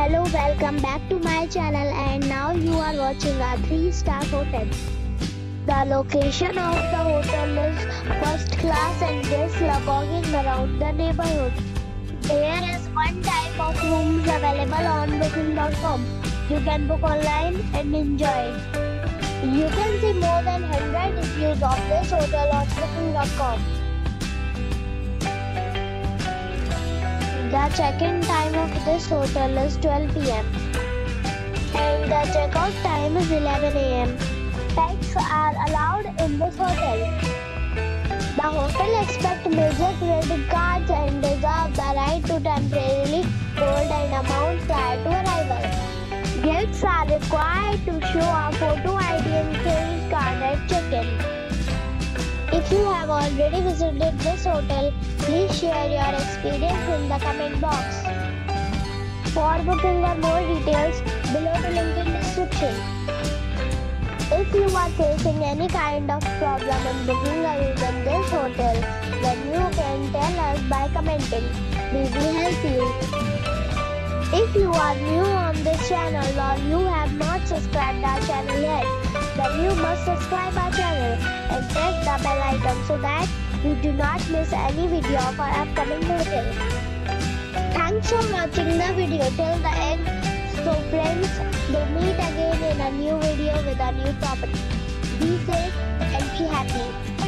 Hello, welcome back to my channel, and now you are watching a 3-star hotel. The location of the hotel is first class and guests love walking around the neighborhood. There is one type of rooms available on booking.com. You can book online and enjoy it. You can see more than 100 reviews of this hotel on booking.com. The check-in time of this hotel is 12 PM and the check-out time is 11 AM. Pets are allowed in this hotel. The hotel accepts major credit cards and reserves the right to temporarily hold an amount prior to arrival. Guests are required to show a photo ID and credit card at check-in. If you have already visited this hotel, please share your experience in the comment box. For booking or more details, below the link in description. If you are facing any kind of problem in booking or using this hotel, then you can tell us by commenting. We will help you. If you are new on this channel or you have not subscribed our channel yet, then you must subscribe our channel and press the bell icon so that you do not miss any video of our upcoming hotel. Thanks for watching the video till the end. So friends, we'll meet again in a new video with a new property. Be safe and be happy.